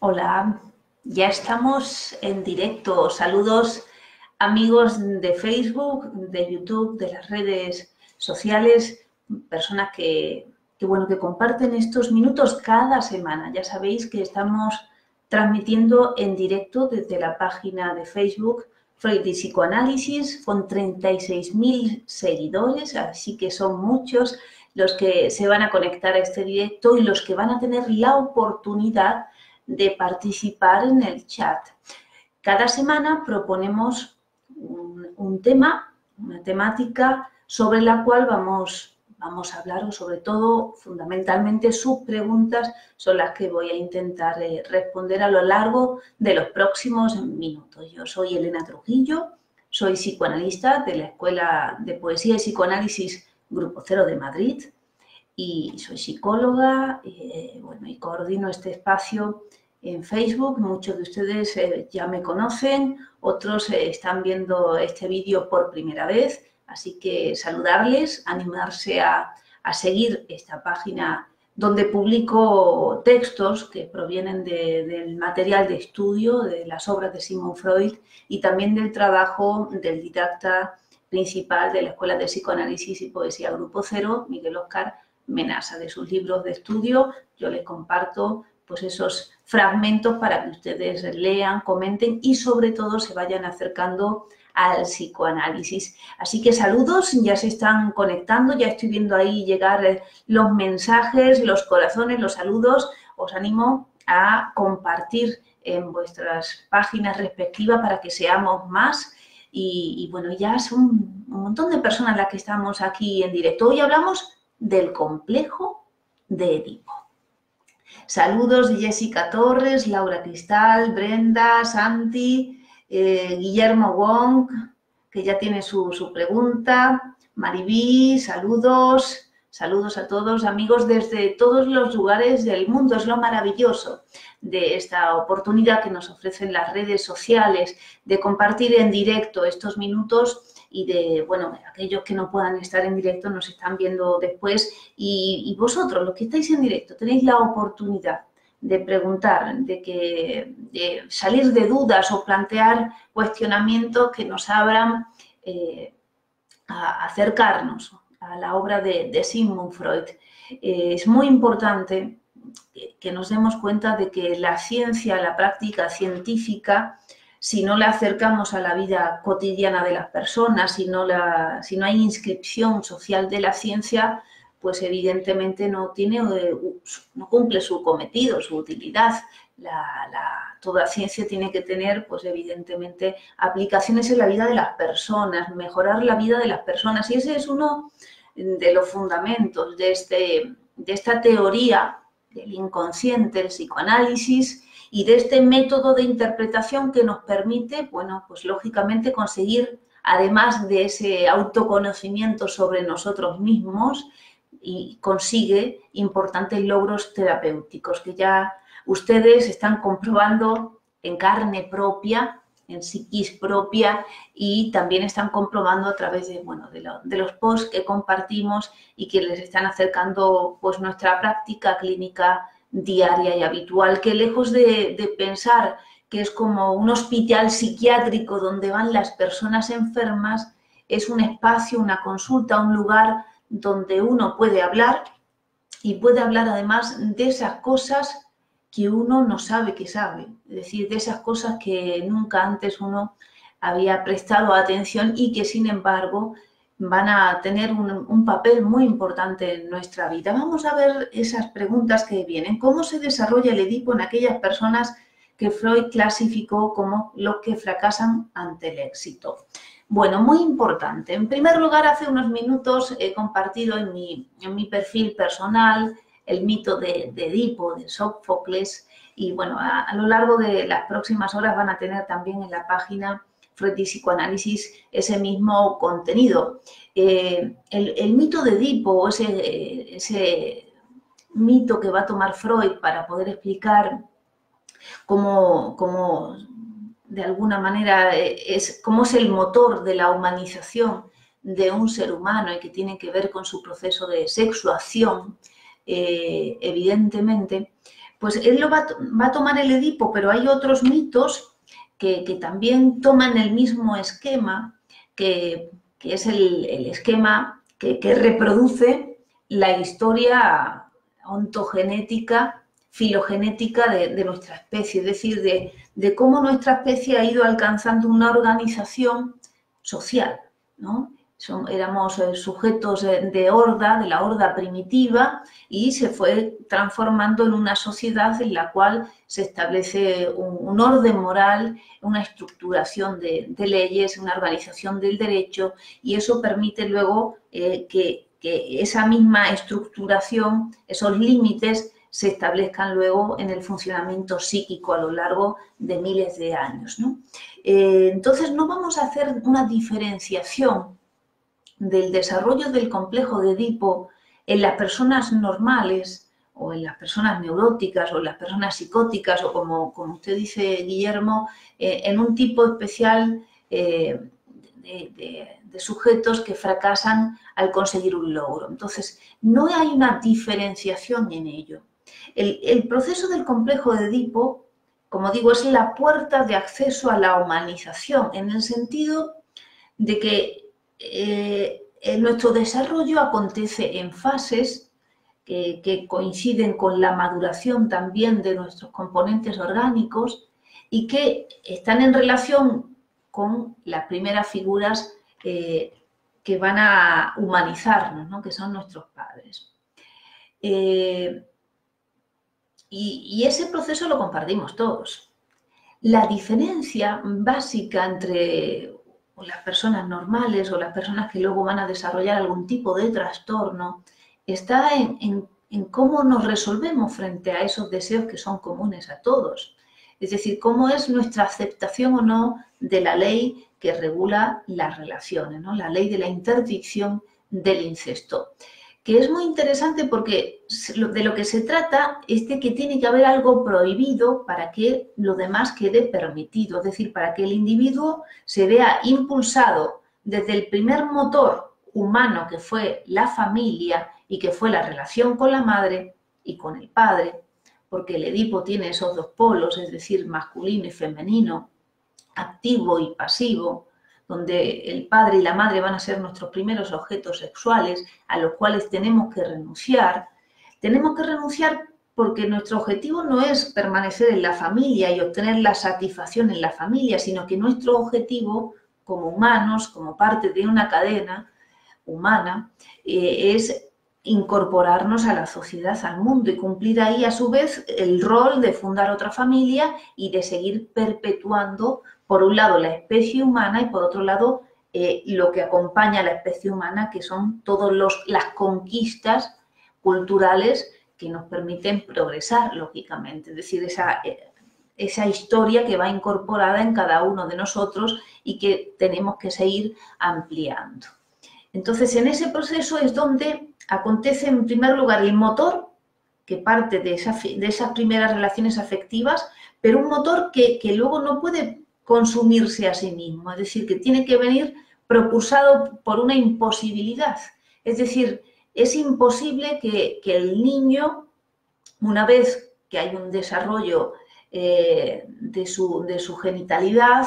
Hola, ya estamos en directo. Saludos amigos de Facebook, de YouTube, de las redes sociales, personas que comparten estos minutos cada semana. Ya sabéis que estamos transmitiendo en directo desde la página de Facebook Freud y Psicoanálisis con 36.000 seguidores, así que son muchos los que se van a conectar a este directo y los que van a tener la oportunidad de participar en el chat. Cada semana proponemos un tema, una temática sobre la cual vamos a hablar, o sobre todo, fundamentalmente, sus preguntas son las que voy a intentar responder a lo largo de los próximos minutos. Yo soy Helena Trujillo, soy psicoanalista de la Escuela de Poesía y Psicoanálisis Grupo Cero de Madrid, y soy psicóloga y coordino este espacio en Facebook. Muchos de ustedes ya me conocen, otros están viendo este vídeo por primera vez, así que saludarles, animarse a seguir esta página donde publico textos que provienen del material de estudio, de las obras de Sigmund Freud y también del trabajo del didacta principal de la Escuela de Psicoanálisis y Poesía Grupo Cero, Miguel Oscar Menassa, de sus libros de estudio. Yo les comparto pues esos fragmentos para que ustedes lean, comenten y sobre todo se vayan acercando al psicoanálisis. Así que saludos, ya se están conectando, ya estoy viendo ahí llegar los mensajes, los corazones, los saludos. Os animo a compartir en vuestras páginas respectivas para que seamos más. Y ya son un montón de personas las que estamos aquí en directo. Hoy hablamos del complejo de Edipo. Saludos de Jessica Torres, Laura Cristal, Brenda, Santi, Guillermo Wong, que ya tiene su pregunta, Maribí, saludos a todos, amigos desde todos los lugares del mundo. Es lo maravilloso de esta oportunidad que nos ofrecen las redes sociales de compartir en directo estos minutos. Y de, aquellos que no puedan estar en directo nos están viendo después y vosotros, los que estáis en directo, tenéis la oportunidad de preguntar, de salir de dudas o plantear cuestionamientos que nos abran a acercarnos a la obra de Sigmund Freud. Es muy importante que nos demos cuenta de que la ciencia, la práctica científica, si no la acercamos a la vida cotidiana de las personas, si no hay inscripción social de la ciencia, pues evidentemente no cumple su cometido, su utilidad. Toda ciencia tiene que tener, pues evidentemente, aplicaciones en la vida de las personas, mejorar la vida de las personas. Y ese es uno de los fundamentos de esta teoría del inconsciente, el psicoanálisis, y de este método de interpretación que nos permite, lógicamente conseguir, además de ese autoconocimiento sobre nosotros mismos, y consigue importantes logros terapéuticos que ya ustedes están comprobando en carne propia, en psiquis propia, y también están comprobando a través de los posts que compartimos y que les están acercando nuestra práctica clínica diaria y habitual, que lejos de pensar que es como un hospital psiquiátrico donde van las personas enfermas, es un espacio, una consulta, un lugar donde uno puede hablar y puede hablar además de esas cosas que uno no sabe que sabe, es decir, de esas cosas que nunca antes uno había prestado atención y que sin embargo van a tener un papel muy importante en nuestra vida. Vamos a ver esas preguntas que vienen. ¿Cómo se desarrolla el Edipo en aquellas personas que Freud clasificó como los que fracasan ante el éxito? Muy importante. En primer lugar, hace unos minutos he compartido en mi perfil personal el mito de Edipo, de Sófocles, y a lo largo de las próximas horas van a tener también en la página Freud y Psicoanálisis ese mismo contenido. El mito de Edipo, ese mito que va a tomar Freud para poder explicar cómo de alguna manera cómo es el motor de la humanización de un ser humano y que tiene que ver con su proceso de sexuación, evidentemente, Pues él lo va a tomar el Edipo, pero hay otros mitos que también toman el mismo esquema, que es el esquema que reproduce la historia ontogenética, filogenética de nuestra especie, es decir, de cómo nuestra especie ha ido alcanzando una organización social, ¿no? Éramos sujetos de horda, de la horda primitiva, y se fue transformando en una sociedad en la cual se establece un orden moral, una estructuración de leyes, una organización del derecho, y eso permite luego que esa misma estructuración, esos límites, se establezcan luego en el funcionamiento psíquico a lo largo de miles de años, ¿no? Entonces, no vamos a hacer una diferenciación del desarrollo del complejo de Edipo en las personas normales o en las personas neuróticas o en las personas psicóticas o como usted dice, Guillermo, en un tipo especial de sujetos que fracasan al conseguir un logro. Entonces, no hay una diferenciación en ello. El proceso del complejo de Edipo, como digo, es la puerta de acceso a la humanización, en el sentido de que nuestro desarrollo acontece en fases que coinciden con la maduración también de nuestros componentes orgánicos y que están en relación con las primeras figuras que van a humanizarnos, ¿no? Que son nuestros padres. Y ese proceso lo compartimos todos. La diferencia básica entre o las personas normales o las personas que luego van a desarrollar algún tipo de trastorno, está en cómo nos resolvemos frente a esos deseos que son comunes a todos. Es decir, cómo es nuestra aceptación o no de la ley que regula las relaciones, ¿no? La ley de la interdicción del incesto, que es muy interesante porque de lo que se trata es de que tiene que haber algo prohibido para que lo demás quede permitido, es decir, para que el individuo se vea impulsado desde el primer motor humano que fue la familia y que fue la relación con la madre y con el padre, porque el Edipo tiene esos dos polos, es decir, masculino y femenino, activo y pasivo, donde el padre y la madre van a ser nuestros primeros objetos sexuales a los cuales tenemos que renunciar. Tenemos que renunciar porque nuestro objetivo no es permanecer en la familia y obtener la satisfacción en la familia, sino que nuestro objetivo como humanos, como parte de una cadena humana, es incorporarnos a la sociedad, al mundo, y cumplir ahí a su vez el rol de fundar otra familia y de seguir perpetuando, por un lado, la especie humana y, por otro lado, lo que acompaña a la especie humana, que son todas las conquistas culturales que nos permiten progresar, lógicamente. Es decir, esa historia que va incorporada en cada uno de nosotros y que tenemos que seguir ampliando. Entonces, en ese proceso es donde acontece, en primer lugar, el motor, que parte de esas primeras relaciones afectivas, pero un motor que luego no puede consumirse a sí mismo, es decir, que tiene que venir propulsado por una imposibilidad. Es decir, es imposible que el niño, una vez que hay un desarrollo de su genitalidad,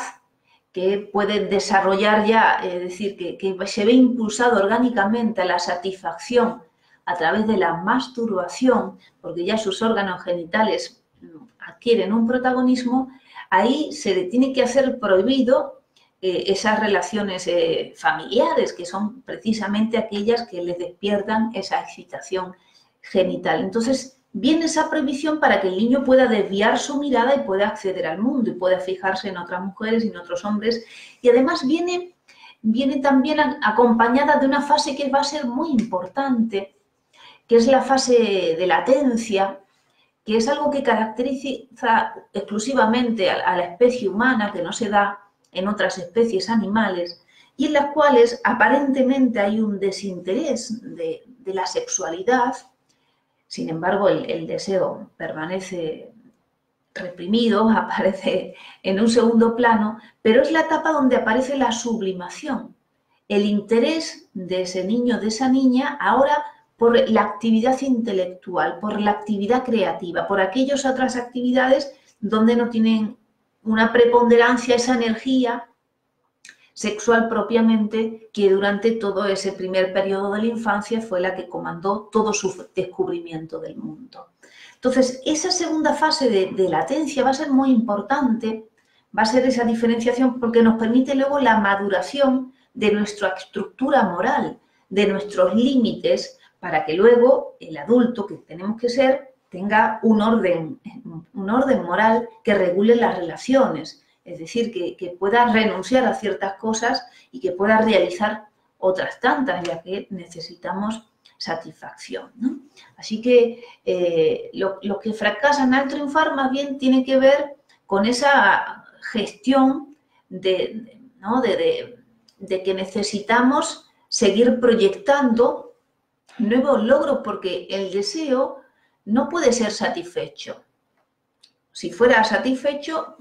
que puede desarrollar ya, es decir, que se ve impulsado orgánicamente a la satisfacción a través de la masturbación, porque ya sus órganos genitales adquieren un protagonismo, ahí se le tiene que hacer prohibido esas relaciones familiares, que son precisamente aquellas que les despiertan esa excitación genital. Entonces, viene esa prohibición para que el niño pueda desviar su mirada y pueda acceder al mundo y pueda fijarse en otras mujeres y en otros hombres. Y además viene también acompañada de una fase que va a ser muy importante, que es la fase de latencia, que es algo que caracteriza exclusivamente a la especie humana, que no se da en otras especies animales, y en las cuales aparentemente hay un desinterés de la sexualidad. Sin embargo, el deseo permanece reprimido, aparece en un segundo plano, pero es la etapa donde aparece la sublimación. El interés de ese niño, de esa niña, ahora por la actividad intelectual, por la actividad creativa, por aquellas otras actividades donde no tienen una preponderancia esa energía sexual propiamente, que durante todo ese primer periodo de la infancia fue la que comandó todo su descubrimiento del mundo. Entonces, esa segunda fase de latencia va a ser muy importante, va a ser esa diferenciación porque nos permite luego la maduración de nuestra estructura moral, de nuestros límites, para que luego el adulto que tenemos que ser tenga un orden moral que regule las relaciones. Es decir, que pueda renunciar a ciertas cosas y que pueda realizar otras tantas, ya que necesitamos satisfacción, ¿no? Así que los que fracasan al triunfar más bien tiene que ver con esa gestión de que necesitamos seguir proyectando nuevos logros, porque el deseo no puede ser satisfecho. Si fuera satisfecho,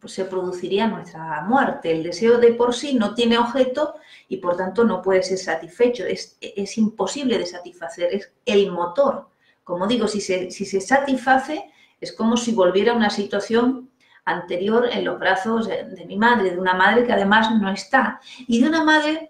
pues se produciría nuestra muerte. El deseo de por sí no tiene objeto y, por tanto, no puede ser satisfecho. Es imposible de satisfacer, es el motor. Como digo, si se satisface, es como si volviera a una situación anterior en los brazos de mi madre, de una madre que además no está, y de una madre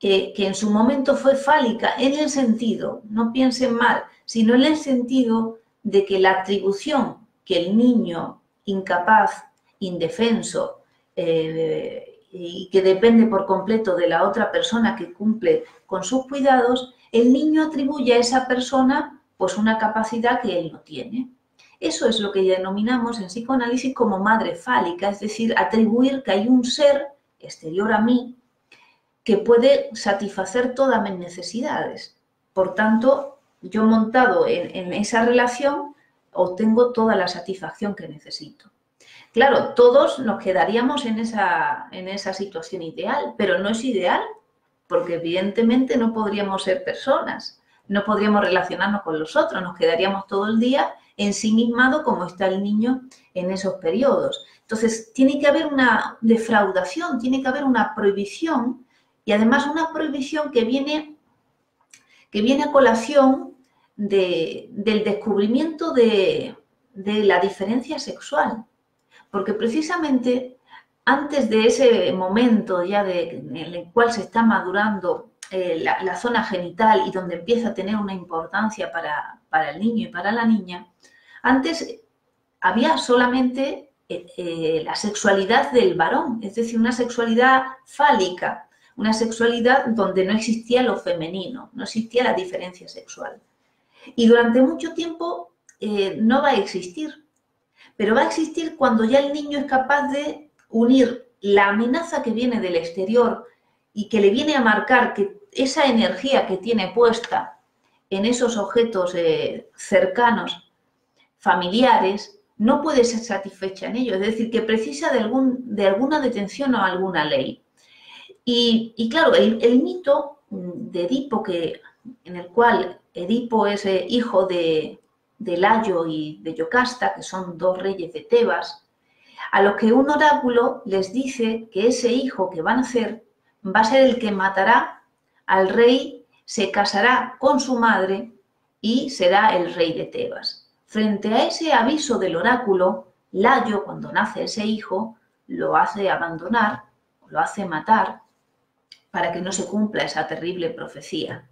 que en su momento fue fálica, en el sentido, no piensen mal, sino en el sentido de que la atribución que el niño incapaz, indefenso y que depende por completo de la otra persona que cumple con sus cuidados, el niño atribuye a esa persona pues una capacidad que él no tiene. Eso es lo que denominamos en psicoanálisis como madre fálica, es decir, atribuir que hay un ser exterior a mí que puede satisfacer todas mis necesidades. Por tanto, yo montado en esa relación obtengo toda la satisfacción que necesito. Claro, todos nos quedaríamos en esa situación ideal, pero no es ideal, porque evidentemente no podríamos ser personas, no podríamos relacionarnos con los otros, nos quedaríamos todo el día ensimismado como está el niño en esos periodos. Entonces, tiene que haber una defraudación, tiene que haber una prohibición, y además una prohibición que viene a colación del descubrimiento de la diferencia sexual, porque precisamente antes de ese momento ya en el cual se está madurando la zona genital y donde empieza a tener una importancia para el niño y para la niña, antes había solamente la sexualidad del varón, es decir, una sexualidad fálica, una sexualidad donde no existía lo femenino, no existía la diferencia sexual. Y durante mucho tiempo no va a existir, pero va a existir cuando ya el niño es capaz de unir la amenaza que viene del exterior y que le viene a marcar que esa energía que tiene puesta en esos objetos cercanos, familiares, no puede ser satisfecha en ello, es decir, que precisa de alguna detención o alguna ley. Y claro, el mito de Edipo, en el cual Edipo es hijo de Layo y de Yocasta, que son dos reyes de Tebas, a los que un oráculo les dice que ese hijo que va a nacer va a ser el que matará al rey, se casará con su madre y será el rey de Tebas. Frente a ese aviso del oráculo, Layo, cuando nace ese hijo, lo hace abandonar, lo hace matar, para que no se cumpla esa terrible profecía.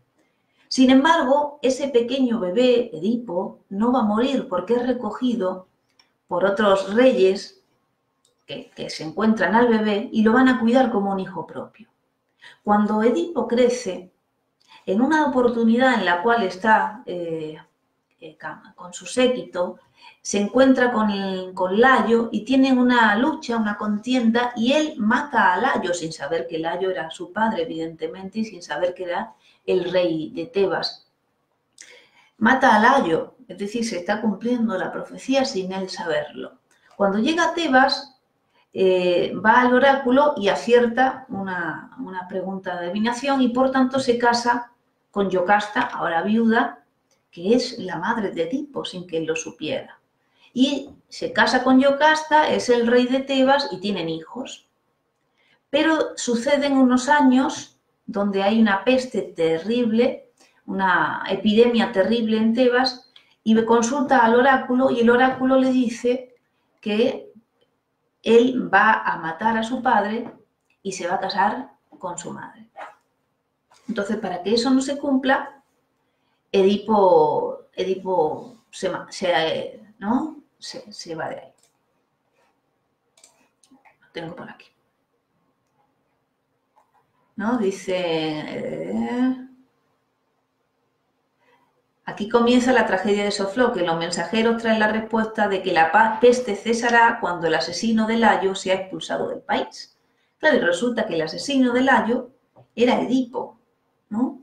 Sin embargo, ese pequeño bebé, Edipo, no va a morir porque es recogido por otros reyes que se encuentran al bebé y lo van a cuidar como un hijo propio. Cuando Edipo crece, en una oportunidad en la cual está con su séquito, se encuentra con Layo y tienen una lucha, una contienda, y él mata a Layo sin saber que Layo era su padre, evidentemente, y sin saber que era el rey de Tebas. Mata a Layo, es decir, se está cumpliendo la profecía sin él saberlo. Cuando llega a Tebas, va al oráculo y acierta una pregunta de adivinación y por tanto se casa con Yocasta, ahora viuda, que es la madre de Edipo, sin que él lo supiera. Y se casa con Yocasta, es el rey de Tebas y tienen hijos. Pero suceden unos años donde hay una peste terrible, una epidemia terrible en Tebas, y consulta al oráculo, y el oráculo le dice que él va a matar a su padre y se va a casar con su madre. Entonces, para que eso no se cumpla, Edipo se va de ahí. Lo tengo por aquí. ¿No? Dice, aquí comienza la tragedia de Sófocles. Los mensajeros traen la respuesta de que la peste cesará cuando el asesino de Layo sea expulsado del país. Claro, y resulta que el asesino de Layo era Edipo, ¿no?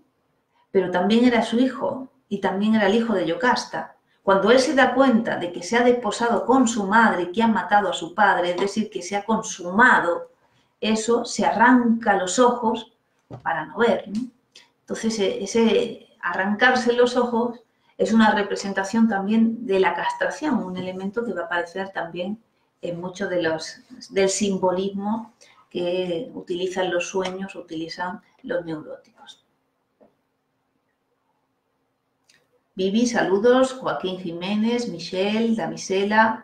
Pero también era su hijo y también era el hijo de Yocasta. Cuando él se da cuenta de que se ha desposado con su madre y que ha matado a su padre, es decir, que se ha consumado, eso se arranca los ojos para no ver, ¿no? Entonces, ese arrancarse los ojos es una representación también de la castración, un elemento que va a aparecer también en mucho del simbolismo que utilizan los sueños, utilizan los neuróticos. Vivi, saludos. Joaquín Jiménez, Michelle, Damisela.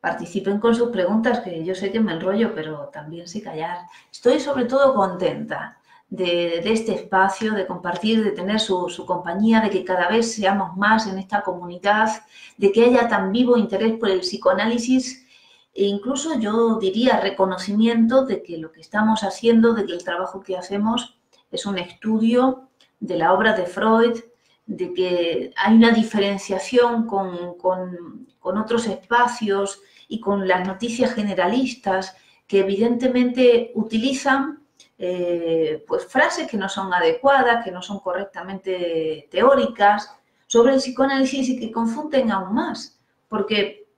Participen con sus preguntas, que yo sé que me enrollo, pero también sé callar. Estoy sobre todo contenta de este espacio, de compartir, de tener su compañía, de que cada vez seamos más en esta comunidad, de que haya tan vivo interés por el psicoanálisis e incluso yo diría reconocimiento de que lo que estamos haciendo, de que el trabajo que hacemos es un estudio de la obra de Freud, de que hay una diferenciación con otros espacios y con las noticias generalistas que evidentemente utilizan pues frases que no son adecuadas, que no son correctamente teóricas sobre el psicoanálisis y que confunden aún más. Porque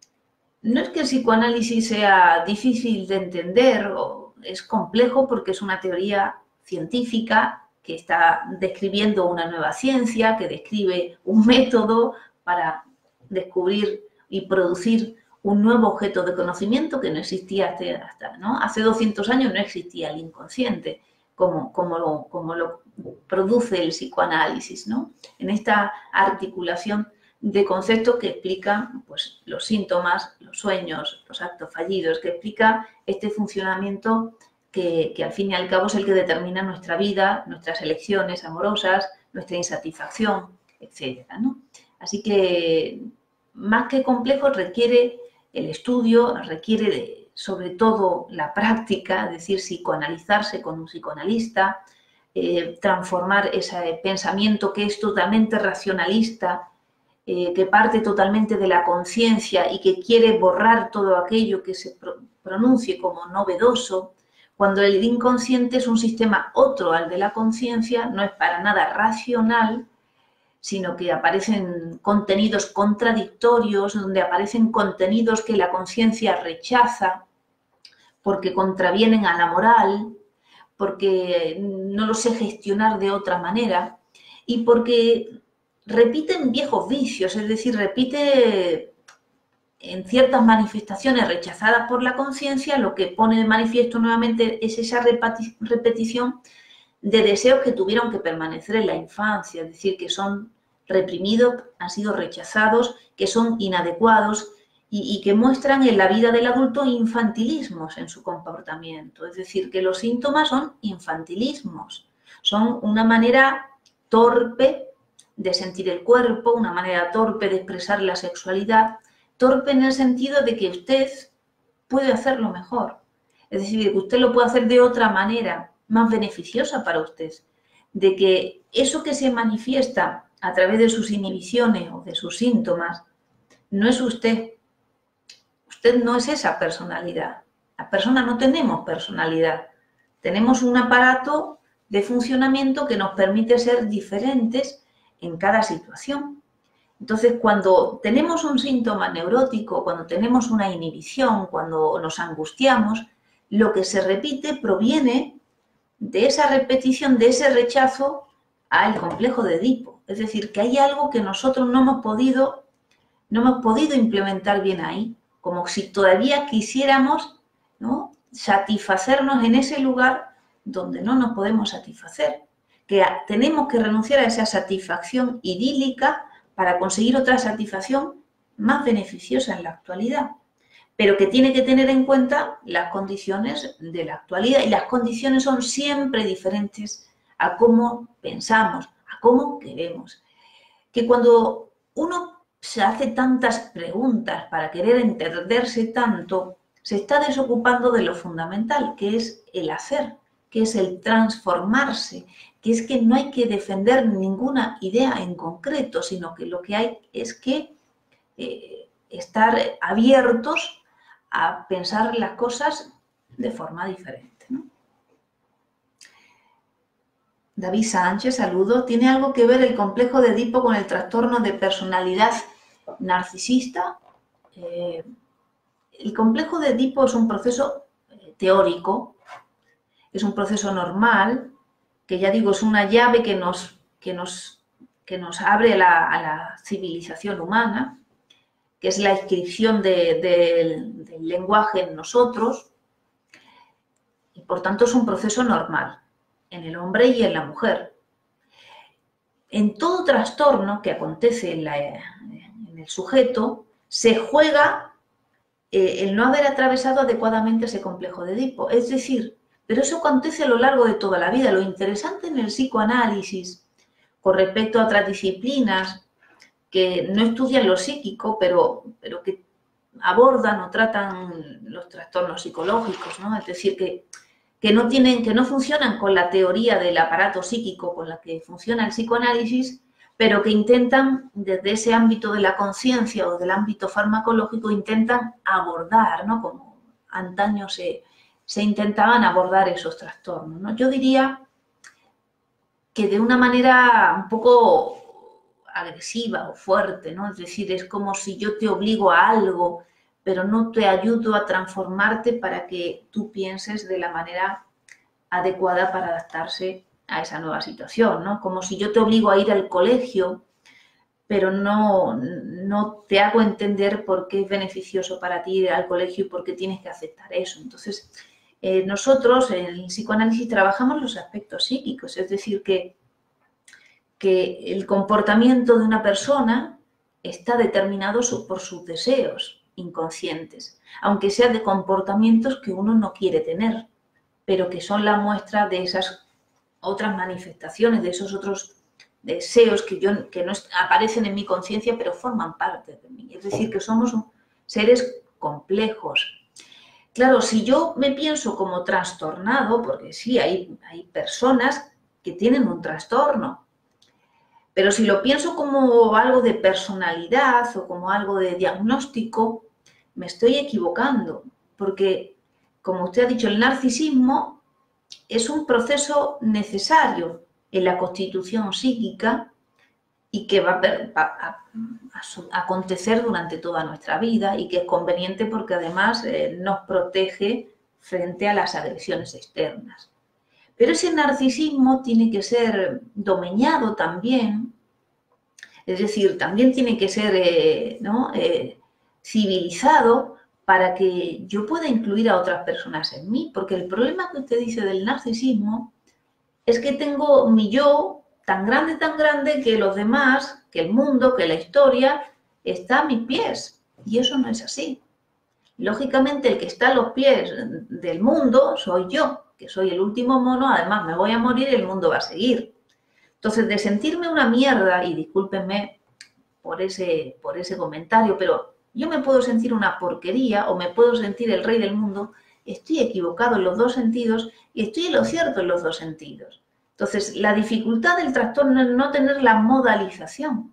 no es que el psicoanálisis sea difícil de entender, o es complejo porque es una teoría científica que está describiendo una nueva ciencia, que describe un método para descubrir y producir un nuevo objeto de conocimiento que no existía hace 200 años no existía el inconsciente, como lo produce el psicoanálisis, ¿no? En esta articulación de conceptos que explican pues, los síntomas, los sueños, los actos fallidos, que explica este funcionamiento que al fin y al cabo es el que determina nuestra vida, nuestras elecciones amorosas, nuestra insatisfacción, etc., ¿no? Así que más que complejo requiere el estudio, requiere sobre todo la práctica, es decir, psicoanalizarse con un psicoanalista, transformar ese pensamiento que es totalmente racionalista, que parte totalmente de la conciencia y que quiere borrar todo aquello que se pronuncie como novedoso, cuando el inconsciente es un sistema otro al de la conciencia, no es para nada racional, sino que aparecen contenidos contradictorios, donde aparecen contenidos que la conciencia rechaza porque contravienen a la moral, porque no los sé gestionar de otra manera y porque repiten viejos vicios, es decir, repite en ciertas manifestaciones rechazadas por la conciencia, lo que pone de manifiesto nuevamente es esa repetición de deseos que tuvieron que permanecer en la infancia, es decir, que son reprimidos, han sido rechazados, que son inadecuados y que muestran en la vida del adulto infantilismos en su comportamiento. Es decir, que los síntomas son infantilismos, son una manera torpe de sentir el cuerpo, una manera torpe de expresar la sexualidad, torpe en el sentido de que usted puede hacerlo mejor, es decir, que usted lo puede hacer de otra manera, más beneficiosa para usted, de que eso que se manifiesta a través de sus inhibiciones o de sus síntomas no es usted. Usted no es esa personalidad. Las personas no tenemos personalidad. Tenemos un aparato de funcionamiento que nos permite ser diferentes en cada situación. Entonces, cuando tenemos un síntoma neurótico, cuando tenemos una inhibición, cuando nos angustiamos, lo que se repite proviene de esa repetición, de ese rechazo al complejo de Edipo. Es decir, que hay algo que nosotros no hemos podido implementar bien ahí, como si todavía quisiéramos, ¿no?, satisfacernos en ese lugar donde no nos podemos satisfacer. que tenemos que renunciar a esa satisfacción idílica para conseguir otra satisfacción más beneficiosa en la actualidad, pero que tiene que tener en cuenta las condiciones de la actualidad, y las condiciones son siempre diferentes a cómo pensamos, a cómo queremos. Que cuando uno se hace tantas preguntas para querer entenderse tanto, se está desocupando de lo fundamental, que es el hacer, que es el transformarse, que es que no hay que defender ninguna idea en concreto, sino que lo que hay es que estar abiertos a pensar las cosas de forma diferente, ¿no? David Sánchez, saludo. ¿Tiene algo que ver el complejo de Edipo con el trastorno de personalidad narcisista? El complejo de Edipo es un proceso teórico, es un proceso normal, que ya digo, es una llave que nos abre a la civilización humana, que es la inscripción del lenguaje en nosotros, y por tanto es un proceso normal en el hombre y en la mujer. En todo trastorno que acontece en el sujeto, se juega el no haber atravesado adecuadamente ese complejo de Edipo. Es decir, pero eso acontece a lo largo de toda la vida. Lo interesante en el psicoanálisis, con respecto a otras disciplinas que no estudian lo psíquico, pero que abordan o tratan los trastornos psicológicos, ¿no? Es decir, que no funcionan con la teoría del aparato psíquico con la que funciona el psicoanálisis, pero que intentan, desde ese ámbito de la conciencia o del ámbito farmacológico, intentan abordar, ¿no? Como antaño se intentaban abordar esos trastornos, ¿no? Yo diría que de una manera un poco agresiva o fuerte, ¿no? Es decir, es como si yo te obligo a algo, pero no te ayudo a transformarte para que tú pienses de la manera adecuada para adaptarse a esa nueva situación, ¿no? Como si yo te obligo a ir al colegio, pero no te hago entender por qué es beneficioso para ti ir al colegio y por qué tienes que aceptar eso. Entonces, nosotros en el psicoanálisis trabajamos los aspectos psíquicos, es decir, que el comportamiento de una persona está determinado por sus deseos inconscientes, aunque sea de comportamientos que uno no quiere tener, pero que son la muestra de esas otras manifestaciones, de esos otros deseos que no aparecen en mi conciencia, pero forman parte de mí. Es decir, que somos seres complejos. Claro, si yo me pienso como trastornado, porque sí, hay personas que tienen un trastorno, pero si lo pienso como algo de personalidad o como algo de diagnóstico, me estoy equivocando, porque, como usted ha dicho, el narcisismo es un proceso necesario en la constitución psíquica y que va a acontecer durante toda nuestra vida y que es conveniente porque además nos protege frente a las agresiones externas. Pero ese narcisismo tiene que ser domeñado también, es decir, también tiene que ser civilizado, para que yo pueda incluir a otras personas en mí, porque el problema que usted dice del narcisismo es que tengo mi yo tan grande que los demás, que el mundo, que la historia, está a mis pies, y eso no es así. Lógicamente el que está a los pies del mundo soy yo, que soy el último mono, además me voy a morir y el mundo va a seguir. Entonces, de sentirme una mierda, y discúlpenme por ese comentario, pero yo me puedo sentir una porquería o me puedo sentir el rey del mundo, estoy equivocado en los dos sentidos y estoy en lo cierto en los dos sentidos. Entonces, la dificultad del trastorno es no tener la modalización,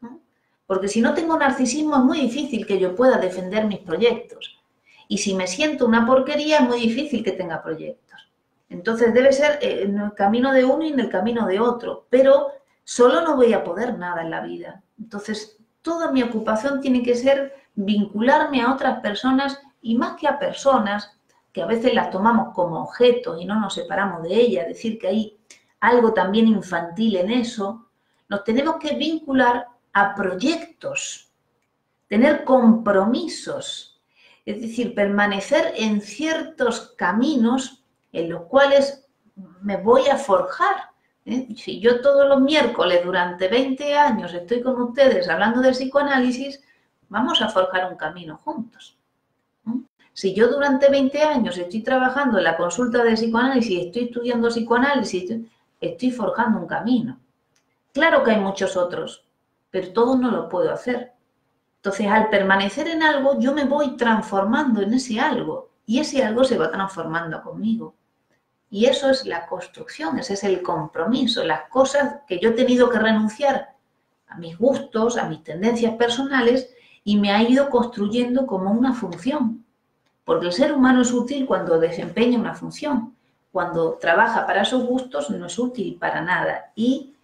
¿no? Porque si no tengo narcisismo es muy difícil que yo pueda defender mis proyectos. Y si me siento una porquería es muy difícil que tenga proyectos. Entonces, debe ser en el camino de uno y en el camino de otro, pero solo no voy a poder nada en la vida. Entonces, toda mi ocupación tiene que ser vincularme a otras personas, y más que a personas, que a veces las tomamos como objetos y no nos separamos de ellas, es decir, que hay algo también infantil en eso, nos tenemos que vincular a proyectos, tener compromisos, es decir, permanecer en ciertos caminos en los cuales me voy a forjar. Si yo todos los miércoles durante 20 años estoy con ustedes hablando del psicoanálisis, vamos a forjar un camino juntos. Si yo durante 20 años estoy trabajando en la consulta de psicoanálisis, estoy estudiando psicoanálisis, estoy forjando un camino. Claro que hay muchos otros, pero todos no los puedo hacer. Entonces, al permanecer en algo, yo me voy transformando en ese algo, y ese algo se va transformando conmigo. Y eso es la construcción, ese es el compromiso, las cosas que yo he tenido que renunciar a mis gustos, a mis tendencias personales, y me ha ido construyendo como una función. Porque el ser humano es útil cuando desempeña una función. Cuando trabaja para sus gustos no es útil para nada y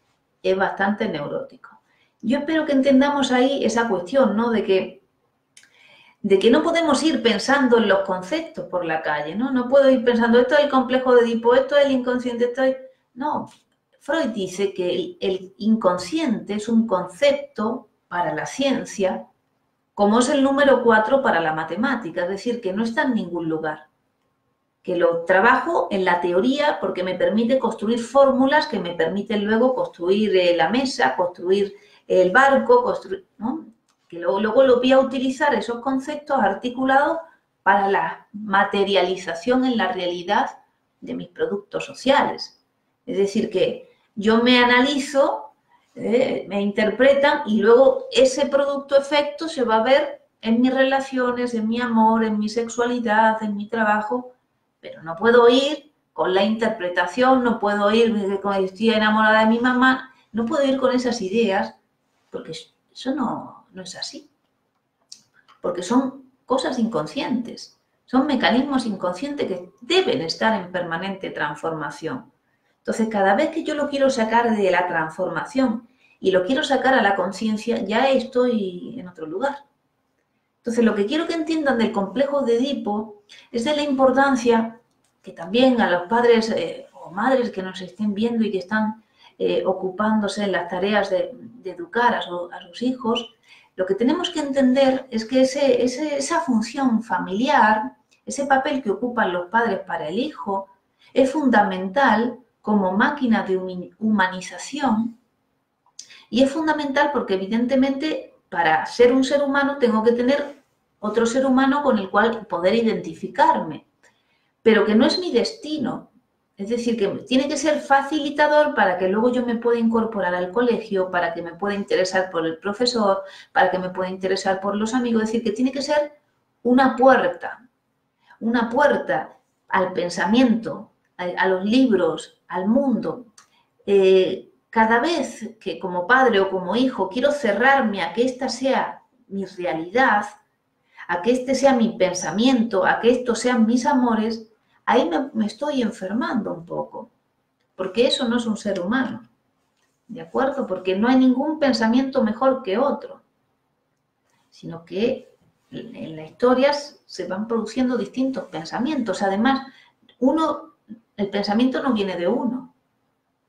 es bastante neurótico. Yo espero que entendamos ahí esa cuestión, ¿no? De que no podemos ir pensando en los conceptos por la calle, ¿no? No puedo ir pensando, esto es el complejo de Edipo, esto es el inconsciente, esto es... No, Freud dice que el inconsciente es un concepto para la ciencia, como es el número 4 para la matemática, es decir, que no está en ningún lugar. Que lo trabajo en la teoría porque me permite construir fórmulas que me permiten luego construir la mesa, construir el barco, construir... ¿no? Que luego lo voy a utilizar esos conceptos articulados para la materialización en la realidad de mis productos sociales. Es decir, que yo me analizo, me interpretan y luego ese producto efecto se va a ver en mis relaciones, en mi amor, en mi sexualidad, en mi trabajo, pero no puedo ir con la interpretación, no puedo ir con estoy enamorada de mi mamá, no puedo ir con esas ideas porque eso no es así, porque son cosas inconscientes, son mecanismos inconscientes que deben estar en permanente transformación. Entonces, cada vez que yo lo quiero sacar de la transformación y lo quiero sacar a la conciencia, ya estoy en otro lugar. Entonces, lo que quiero que entiendan del complejo de Edipo es de la importancia que también a los padres o madres que nos estén viendo y que están ocupándose en las tareas de educar a sus hijos, lo que tenemos que entender es que esa función familiar, ese papel que ocupan los padres para el hijo, es fundamental como máquina de humanización y es fundamental porque evidentemente para ser un ser humano tengo que tener otro ser humano con el cual poder identificarme, pero que no es mi destino. Es decir, que tiene que ser facilitador para que luego yo me pueda incorporar al colegio, para que me pueda interesar por el profesor, para que me pueda interesar por los amigos. Es decir, que tiene que ser una puerta al pensamiento, a los libros, al mundo. Cada vez que como padre o como hijo quiero cerrarme a que esta sea mi realidad, a que este sea mi pensamiento, a que estos sean mis amores, ahí me estoy enfermando un poco, porque eso no es un ser humano, ¿de acuerdo? Porque no hay ningún pensamiento mejor que otro, sino que en la historia se van produciendo distintos pensamientos. Además, el pensamiento no viene de uno,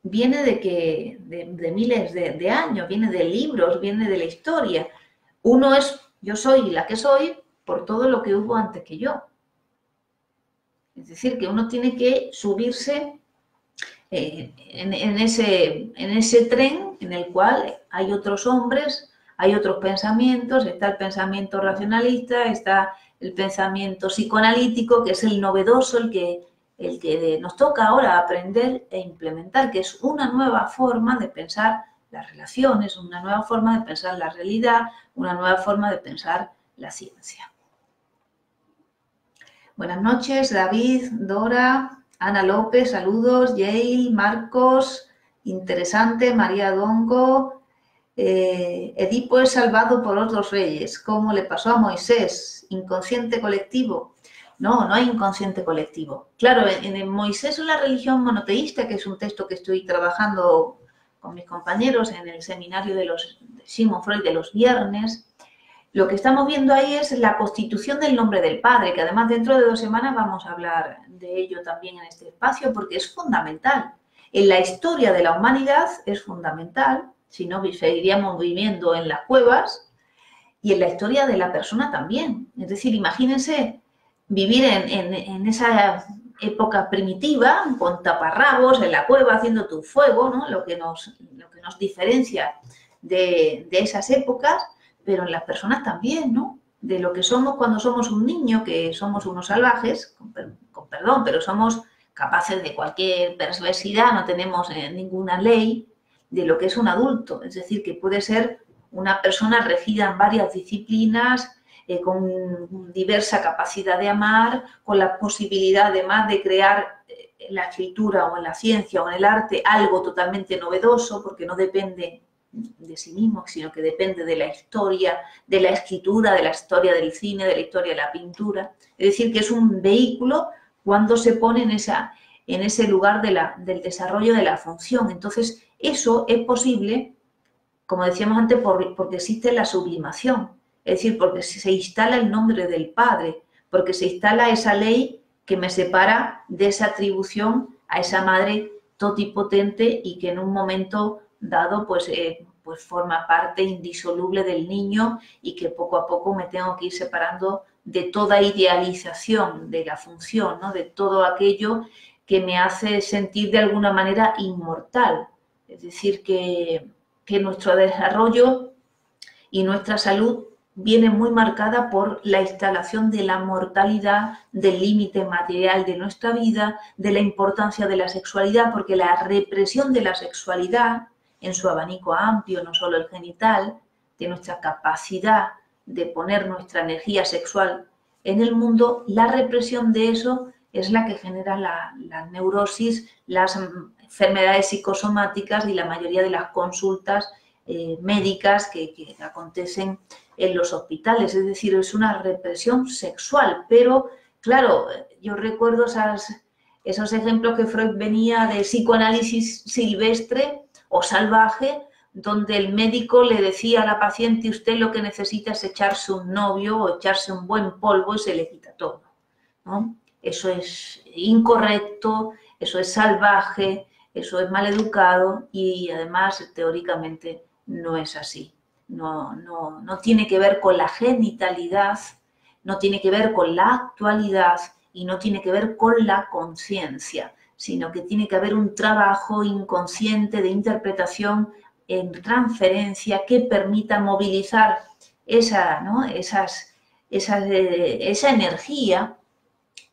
viene de miles de años, viene de libros, viene de la historia. Uno es, yo soy la que soy por todo lo que hubo antes que yo. Es decir, que uno tiene que subirse en ese tren en el cual hay otros hombres, hay otros pensamientos, está el pensamiento racionalista, está el pensamiento psicoanalítico, que es el novedoso, el que nos toca ahora aprender e implementar, que es una nueva forma de pensar las relaciones, una nueva forma de pensar la realidad, una nueva forma de pensar la ciencia. Buenas noches, David, Dora, Ana López, saludos, Yale, Marcos, interesante, María Dongo. Edipo es salvado por otros reyes, como le pasó a Moisés, inconsciente colectivo. No, no hay inconsciente colectivo. Claro, en Moisés o la religión monoteísta, que es un texto que estoy trabajando con mis compañeros en el seminario de Sigmund Freud de los viernes, lo que estamos viendo ahí es la constitución del nombre del padre, que además dentro de 2 semanas vamos a hablar de ello también en este espacio, porque es fundamental. En la historia de la humanidad es fundamental, si no seguiríamos viviendo en las cuevas, y en la historia de la persona también. Es decir, imagínense vivir en esa época primitiva, con taparrabos, en la cueva, haciendo tu fuego, ¿no? Lo que nos diferencia de esas épocas, pero en las personas también, ¿no? De lo que somos cuando somos un niño, que somos unos salvajes, con perdón, pero somos capaces de cualquier perversidad, no tenemos ninguna ley, de lo que es un adulto, es decir, que puede ser una persona regida en varias disciplinas, con diversa capacidad de amar, con la posibilidad además de crear en la escritura o en la ciencia o en el arte algo totalmente novedoso, porque no depende de sí mismo, sino que depende de la historia, de la escritura, de la historia del cine, de la historia de la pintura. Es decir, que es un vehículo cuando se pone en ese lugar del desarrollo de la función. Entonces, eso es posible, como decíamos antes, porque existe la sublimación. Es decir, porque se instala el nombre del Padre, porque se instala esa ley que me separa de esa atribución a esa madre totipotente y que en un momento dado pues forma parte indisoluble del niño y que poco a poco me tengo que ir separando de toda idealización de la función, ¿no? De todo aquello que me hace sentir de alguna manera inmortal. Es decir, que nuestro desarrollo y nuestra salud viene muy marcada por la instalación de la mortalidad, del límite material de nuestra vida, de la importancia de la sexualidad, porque la represión de la sexualidad, en su abanico amplio, no solo el genital, de nuestra capacidad de poner nuestra energía sexual en el mundo, la represión de eso es la que genera la neurosis, las enfermedades psicosomáticas y la mayoría de las consultas médicas que acontecen en los hospitales. Es decir, es una represión sexual, pero claro, yo recuerdo esos ejemplos que Freud venía de psicoanálisis silvestre o salvaje, donde el médico le decía a la paciente: usted lo que necesita es echarse un novio o echarse un buen polvo, y se le quita todo, ¿no? Eso es incorrecto, eso es salvaje, eso es maleducado y además teóricamente no es así. No tiene que ver con la genitalidad, no tiene que ver con la actualidad y no tiene que ver con la conciencia, sino que tiene que haber un trabajo inconsciente de interpretación en transferencia que permita movilizar esa energía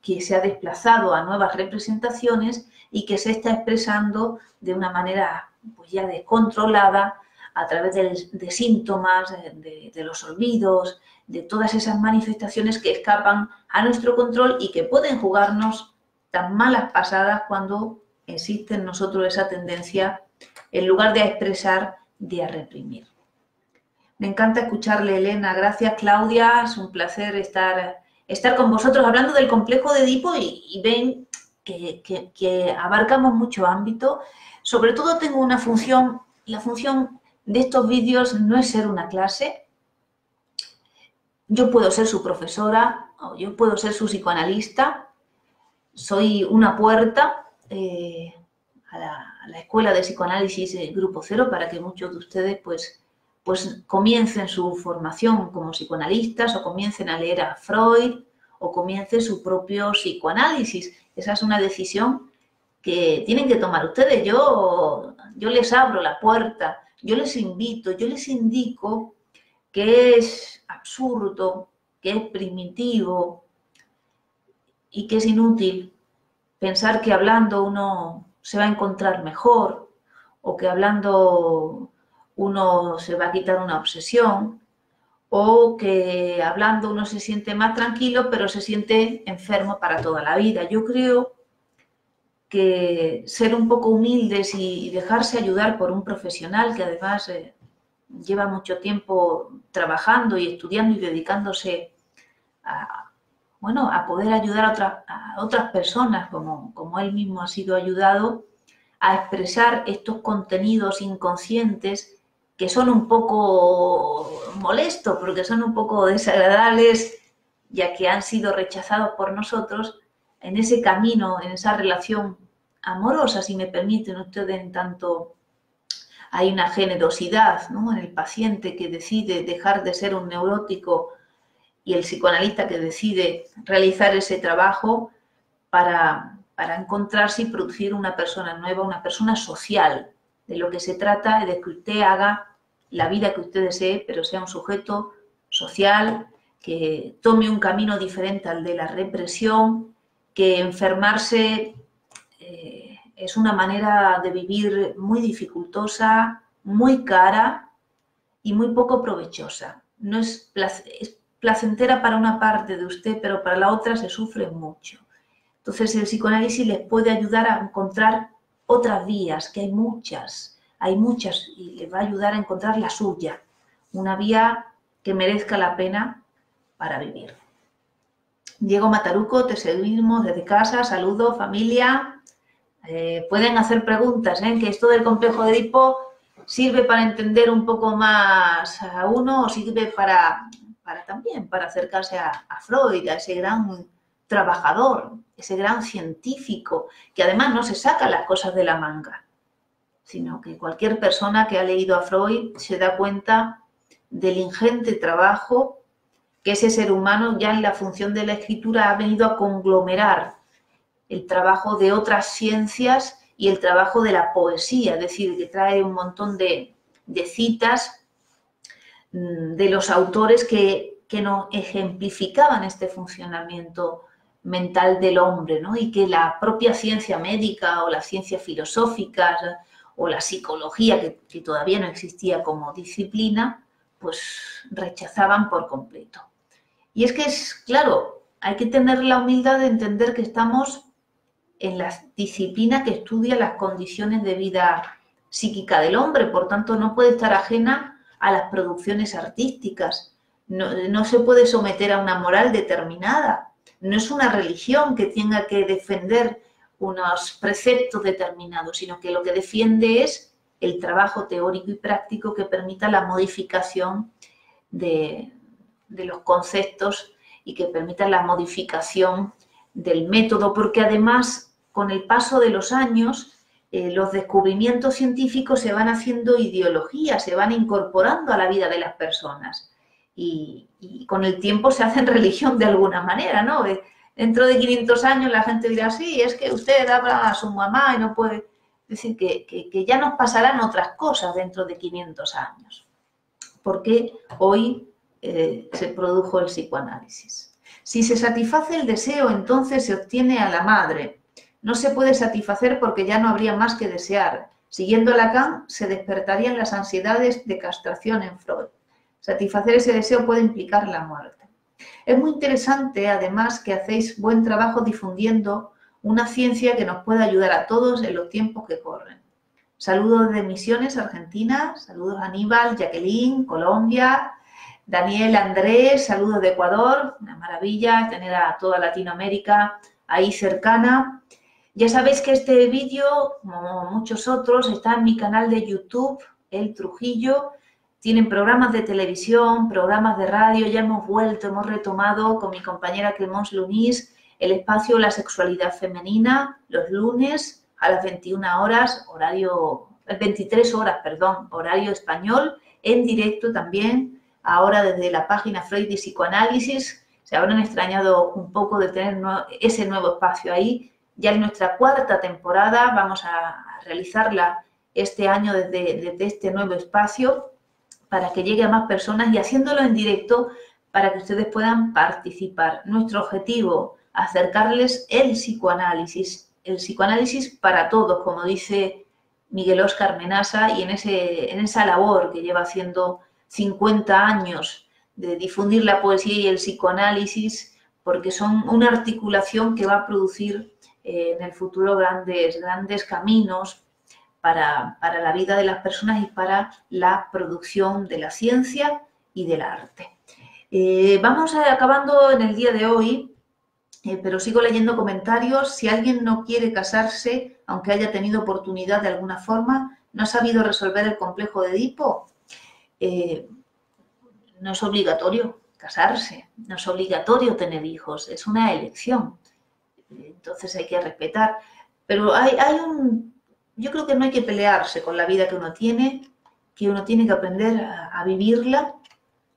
que se ha desplazado a nuevas representaciones y que se está expresando de una manera pues ya descontrolada, a través de síntomas, de los olvidos, de todas esas manifestaciones que escapan a nuestro control y que pueden jugarnos tan malas pasadas cuando existe en nosotros esa tendencia, en lugar de a expresar, de a reprimir. Me encanta escucharle, Helena. Gracias, Claudia. Es un placer estar con vosotros hablando del complejo de Edipo y ven que abarcamos mucho ámbito. Sobre todo tengo una función, la función de estos vídeos no es ser una clase. Yo puedo ser su profesora o yo puedo ser su psicoanalista. Soy una puerta a la Escuela de Psicoanálisis Grupo Cero para que muchos de ustedes pues comiencen su formación como psicoanalistas o comiencen a leer a Freud o comiencen su propio psicoanálisis. Esa es una decisión que tienen que tomar ustedes. Yo les abro la puerta. Yo les invito, yo les indico que es absurdo, que es primitivo y que es inútil pensar que hablando uno se va a encontrar mejor o que hablando uno se va a quitar una obsesión o que hablando uno se siente más tranquilo pero se siente enfermo para toda la vida. Yo creo que ser un poco humildes y dejarse ayudar por un profesional que además lleva mucho tiempo trabajando y estudiando y dedicándose a poder ayudar a otras personas, como él mismo ha sido ayudado, a expresar estos contenidos inconscientes que son un poco molestos, porque son un poco desagradables, ya que han sido rechazados por nosotros, en ese camino, en esa relación amorosa, si me permiten ustedes, en tanto hay una generosidad, ¿no?, en el paciente que decide dejar de ser un neurótico y el psicoanalista que decide realizar ese trabajo para para encontrarse y producir una persona nueva, una persona social. De lo que se trata es de que usted haga la vida que usted desee, pero sea un sujeto social, que tome un camino diferente al de la represión, que enfermarse es una manera de vivir muy dificultosa, muy cara y muy poco provechosa. No es placentera para una parte de usted, pero para la otra se sufre mucho. Entonces, el psicoanálisis les puede ayudar a encontrar otras vías, que hay muchas, y les va a ayudar a encontrar la suya, una vía que merezca la pena para vivir. Diego Mataruco, te seguimos desde casa, saludos, familia. Pueden hacer preguntas, que esto del complejo de Edipo sirve para entender un poco más a uno, o sirve para acercarse a Freud, a ese gran trabajador, ese gran científico, que además no se saca las cosas de la manga, sino que cualquier persona que ha leído a Freud se da cuenta del ingente trabajo que ese ser humano ya en la función de la escritura ha venido a conglomerar el trabajo de otras ciencias y el trabajo de la poesía, es decir, que trae un montón de citas de los autores que nos ejemplificaban este funcionamiento mental del hombre, y que la propia ciencia médica o las ciencias filosóficas o la psicología, que todavía no existía como disciplina, pues rechazaban por completo. Y es que, claro, hay que tener la humildad de entender que estamos en la disciplina que estudia las condiciones de vida psíquica del hombre, por tanto no puede estar ajena a las producciones artísticas, no se puede someter a una moral determinada, no es una religión que tenga que defender unos preceptos determinados, sino que lo que defiende es el trabajo teórico y práctico que permita la modificación de los conceptos y que permita la modificación del método, porque además con el paso de los años los descubrimientos científicos se van haciendo ideología, se van incorporando a la vida de las personas y con el tiempo se hacen religión de alguna manera, Dentro de 500 años la gente dirá, sí, es que usted habla a su mamá y no puede... Es decir, que ya nos pasarán otras cosas dentro de 500 años, porque hoy se produjo el psicoanálisis. Si se satisface el deseo, entonces se obtiene a la madre. No se puede satisfacer porque ya no habría más que desear. Siguiendo a Lacan, se despertarían las ansiedades de castración en Freud. Satisfacer ese deseo puede implicar la muerte. Es muy interesante, además, que hacéis buen trabajo difundiendo una ciencia que nos puede ayudar a todos en los tiempos que corren. Saludos de Misiones, Argentina. Saludos a Aníbal, Jacqueline, Colombia. Daniel, Andrés. Saludos de Ecuador. Una maravilla tener a toda Latinoamérica ahí cercana. Ya sabéis que este vídeo, como muchos otros, está en mi canal de YouTube, El Trujillo. Tienen programas de televisión, programas de radio, ya hemos vuelto, hemos retomado con mi compañera Clemence Lunís el espacio La Sexualidad Femenina, los lunes a las 21 horas, horario, 23 horas, perdón, horario español, en directo también, ahora desde la página Freud y Psicoanálisis. Se habrán extrañado un poco de tener ese nuevo espacio ahí. Ya en nuestra cuarta temporada vamos a realizarla este año desde este nuevo espacio para que llegue a más personas y haciéndolo en directo para que ustedes puedan participar. Nuestro objetivo, acercarles el psicoanálisis para todos, como dice Miguel Oscar Menassa, y en esa labor que lleva haciendo 50 años de difundir la poesía y el psicoanálisis, porque son una articulación que va a producir en el futuro grandes caminos para la vida de las personas y para la producción de la ciencia y del arte. Vamos acabando en el día de hoy, pero sigo leyendo comentarios. Si alguien no quiere casarse, aunque haya tenido oportunidad de alguna forma, no ha sabido resolver el complejo de Edipo, no es obligatorio casarse, no es obligatorio tener hijos, es una elección. Entonces hay que respetar, pero yo creo que no hay que pelearse con la vida que uno tiene que aprender a vivirla,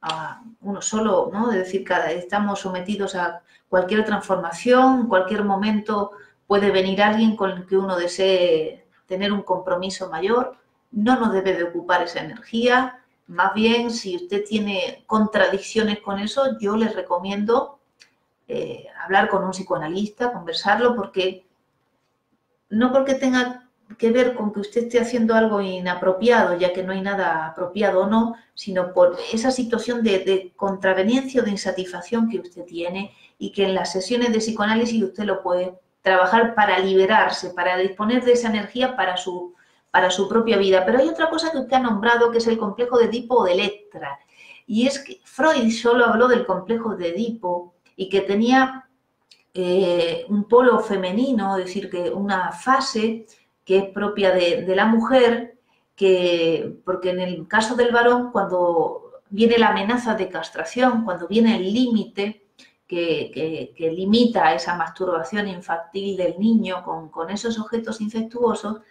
a uno solo, Es decir, estamos sometidos a cualquier transformación, cualquier momento Puede venir alguien con el que uno desee tener un compromiso mayor, no nos debe de ocupar esa energía. Más bien, si usted tiene contradicciones con eso, yo les recomiendo hablar con un psicoanalista, conversarlo, porque no porque tenga que ver con que usted esté haciendo algo inapropiado, ya que no hay nada apropiado o no, sino por esa situación de contraveniencia o de insatisfacción que usted tiene y que en las sesiones de psicoanálisis usted lo puede trabajar para liberarse, para disponer de esa energía para su propia vida. Pero hay otra cosa que usted ha nombrado, que es el complejo de Edipo o de Electra. Y es que Freud solo habló del complejo de Edipo y que tenía un polo femenino, es decir, que una fase que es propia de la mujer, porque en el caso del varón, cuando viene la amenaza de castración, cuando viene el límite que limita esa masturbación infantil del niño con esos objetos infectuosos,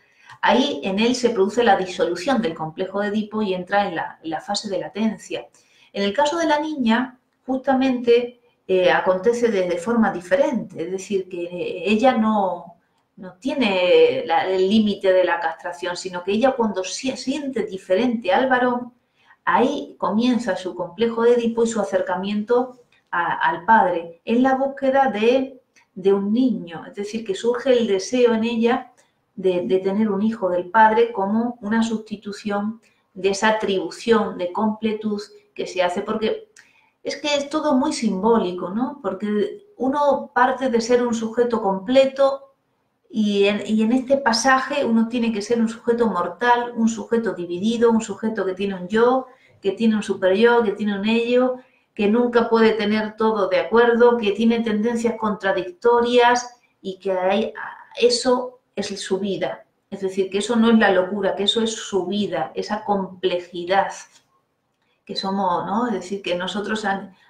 ahí en él se produce la disolución del complejo de Edipo y entra en la fase de latencia. En el caso de la niña, justamente acontece de forma diferente, es decir, que ella no tiene el límite de la castración, sino que ella cuando se siente diferente al varón, ahí comienza su complejo de Edipo y su acercamiento al padre, en la búsqueda de un niño, es decir, que surge el deseo en ella de tener un hijo del padre como una sustitución de esa atribución de completud que se hace, porque es que es todo muy simbólico, ¿no? Porque uno parte de ser un sujeto completo y en este pasaje uno tiene que ser un sujeto mortal, un sujeto dividido, un sujeto que tiene un yo, que tiene un superyo, que tiene un ello, que nunca puede tener todo de acuerdo, que tiene tendencias contradictorias y que eso es su vida, es decir, que eso no es la locura, que eso es su vida, esa complejidad que somos, ¿no? Es decir, que nosotros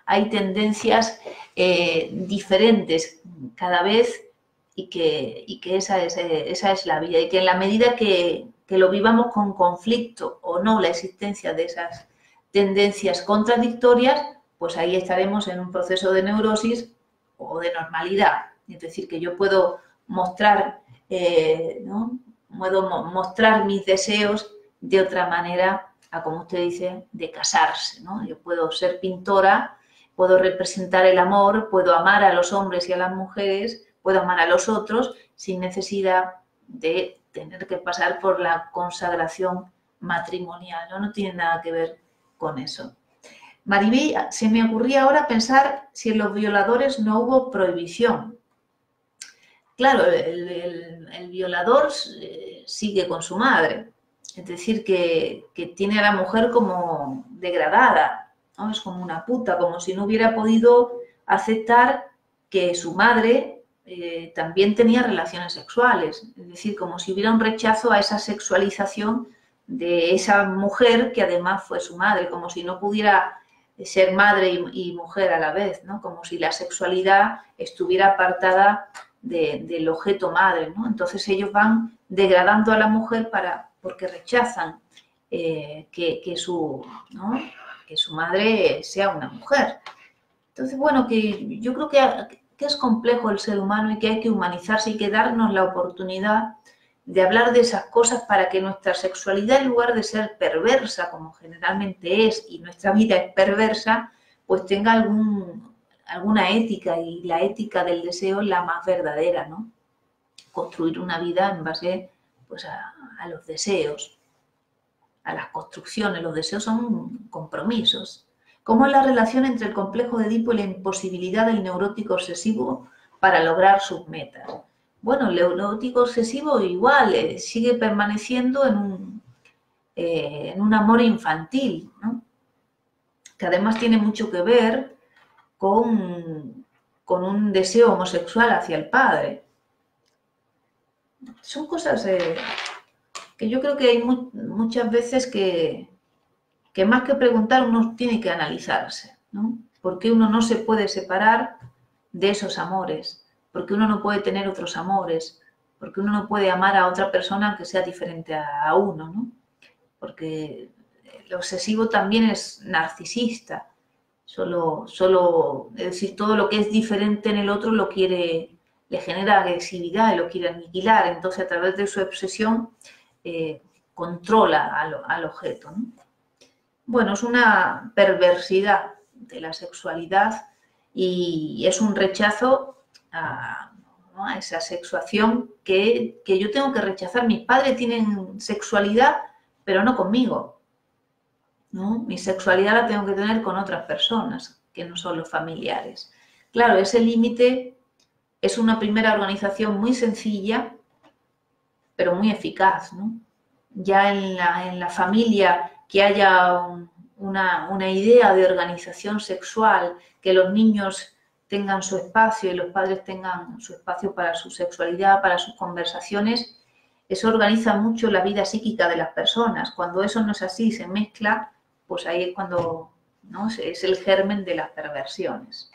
hay tendencias diferentes cada vez y que esa es la vida y que en la medida que lo vivamos con conflicto o no la existencia de esas tendencias contradictorias, pues ahí estaremos en un proceso de neurosis o de normalidad, es decir, que yo puedo mostrar mostrar mis deseos de otra manera a, como usted dice, de casarse, ¿no? Yo puedo ser pintora, puedo representar el amor, puedo amar a los hombres y a las mujeres, puedo amar a los otros sin necesidad de tener que pasar por la consagración matrimonial, ¿no? No tiene nada que ver con eso. Maribí, se me ocurría ahora pensar si en los violadores no hubo prohibición. Claro, el violador sigue con su madre, es decir, que tiene a la mujer como degradada, ¿no? Es como una puta, como si no hubiera podido aceptar que su madre también tenía relaciones sexuales, es decir, como si hubiera un rechazo a esa sexualización de esa mujer que además fue su madre, como si no pudiera ser madre y mujer a la vez, ¿no? Como si la sexualidad estuviera apartada del objeto madre, ¿no? Entonces ellos van degradando a la mujer porque rechazan que su madre sea una mujer. Entonces, bueno, que yo creo que es complejo el ser humano y que hay que humanizarse y que darnos la oportunidad de hablar de esas cosas para que nuestra sexualidad, en lugar de ser perversa, como generalmente es, y nuestra vida es perversa, pues tenga alguna ética, y la ética del deseo es la más verdadera, ¿no? Construir una vida en base, pues, a los deseos, a las construcciones. Los deseos son compromisos. ¿Cómo es la relación entre el complejo de Edipo y la imposibilidad del neurótico obsesivo para lograr sus metas? Bueno, el neurótico obsesivo igual sigue permaneciendo en un amor infantil, ¿no? Que además tiene mucho que ver con un deseo homosexual hacia el padre. Son cosas que yo creo que hay muchas veces que más que preguntar uno tiene que analizarse, ¿no? Porque uno no se puede separar de esos amores, porque uno no puede tener otros amores, porque uno no puede amar a otra persona que sea diferente a uno, ¿no? Porque el obsesivo también es narcisista. Es decir, todo lo que es diferente en el otro lo quiere le genera agresividad, lo quiere aniquilar, entonces a través de su obsesión controla al objeto, ¿no? Bueno, es una perversidad de la sexualidad y es un rechazo a esa sexuación que yo tengo que rechazar. Mis padres tienen sexualidad, pero no conmigo, ¿no? Mi sexualidad la tengo que tener con otras personas que no son los familiares. Claro, ese límite es una primera organización muy sencilla, pero muy eficaz, ¿no? Ya en la familia que haya una idea de organización sexual, que los niños tengan su espacio y los padres tengan su espacio para su sexualidad, para sus conversaciones, eso organiza mucho la vida psíquica de las personas. Cuando eso no es así, se mezcla, pues ahí es cuando, ¿no?, es el germen de las perversiones.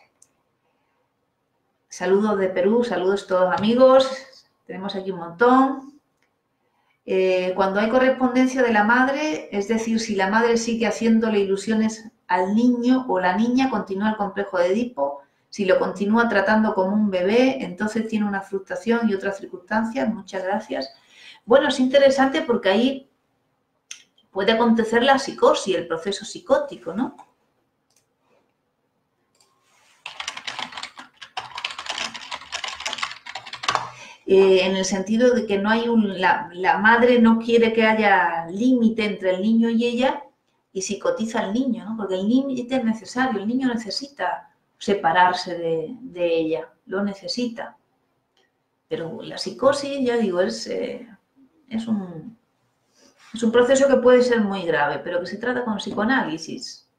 Saludos de Perú, saludos todos amigos, tenemos aquí un montón. Cuando hay correspondencia de la madre, es decir, si la madre sigue haciéndole ilusiones al niño o la niña, continúa el complejo de Edipo. Si lo continúa tratando como un bebé, entonces tiene una frustración y otras circunstancias. Muchas gracias. Bueno, es interesante porque ahí puede acontecer la psicosis, el proceso psicótico, ¿no? En el sentido de que no hay la madre no quiere que haya límite entre el niño y ella y psicotiza al niño, ¿no? Porque el límite es necesario, el niño necesita separarse de ella, lo necesita. Pero la psicosis, ya digo, es un proceso que puede ser muy grave, pero que se trata con psicoanálisis,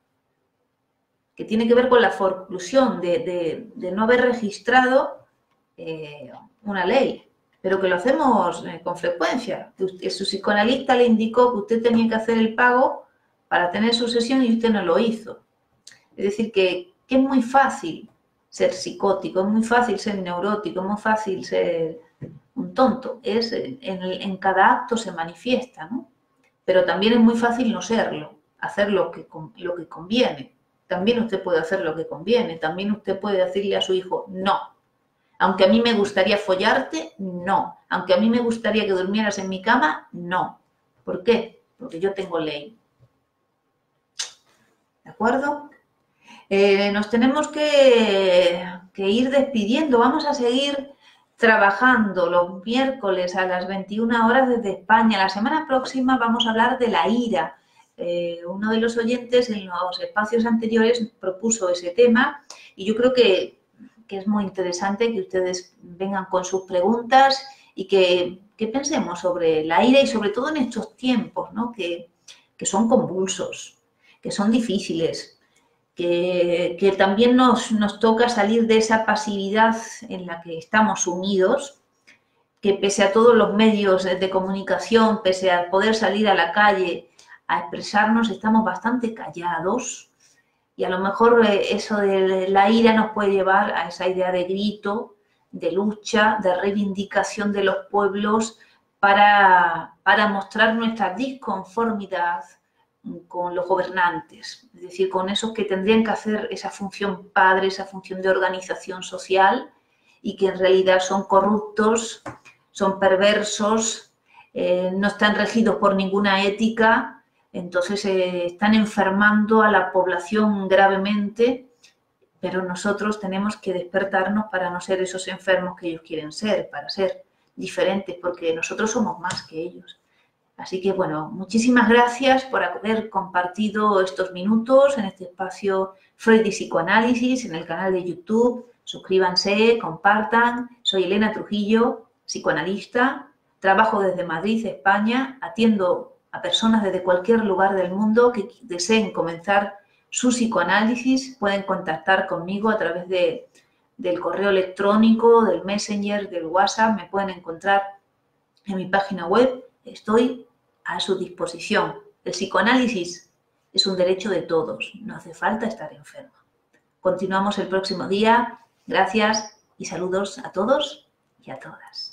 que tiene que ver con la forclusión de no haber registrado una ley, pero que lo hacemos con frecuencia. Su psicoanalista le indicó que usted tenía que hacer el pago para tener su sesión y usted no lo hizo. Es decir, que es muy fácil ser psicótico, es muy fácil ser neurótico, es muy fácil ser un tonto. En cada acto se manifiesta, ¿no? Pero también es muy fácil no serlo, hacer lo que conviene. También usted puede hacer lo que conviene, también usted puede decirle a su hijo no. Aunque a mí me gustaría follarte, no. Aunque a mí me gustaría que durmieras en mi cama, no. ¿Por qué? Porque yo tengo ley. ¿De acuerdo? Nos tenemos que ir despidiendo. Vamos a seguir trabajando los miércoles a las 21 horas desde España. La semana próxima vamos a hablar de la ira. Uno de los oyentes en los espacios anteriores propuso ese tema y yo creo que es muy interesante que ustedes vengan con sus preguntas y que pensemos sobre la ira y sobre todo en estos tiempos, ¿no?, que son convulsos, que son difíciles, que también nos toca salir de esa pasividad en la que estamos sumidos, que pese a todos los medios de comunicación, pese a poder salir a la calle a expresarnos, estamos bastante callados. Y a lo mejor eso de la ira nos puede llevar a esa idea de grito, de lucha, de reivindicación de los pueblos para mostrar nuestra disconformidad con los gobernantes, es decir, con esos que tendrían que hacer esa función padre, esa función de organización social y que en realidad son corruptos, son perversos, no están regidos por ninguna ética. Entonces están enfermando a la población gravemente, pero nosotros tenemos que despertarnos para no ser esos enfermos que ellos quieren ser, para ser diferentes, porque nosotros somos más que ellos. Así que, bueno, muchísimas gracias por haber compartido estos minutos en este espacio Freud y Psicoanálisis, en el canal de YouTube. Suscríbanse, compartan. Soy Helena Trujillo, psicoanalista. Trabajo desde Madrid, España. Atiendo a personas desde cualquier lugar del mundo que deseen comenzar su psicoanálisis. Pueden contactar conmigo a través del correo electrónico, del Messenger, del WhatsApp. Me pueden encontrar en mi página web. Estoy a su disposición. El psicoanálisis es un derecho de todos. No hace falta estar enfermo. Continuamos el próximo día. Gracias y saludos a todos y a todas.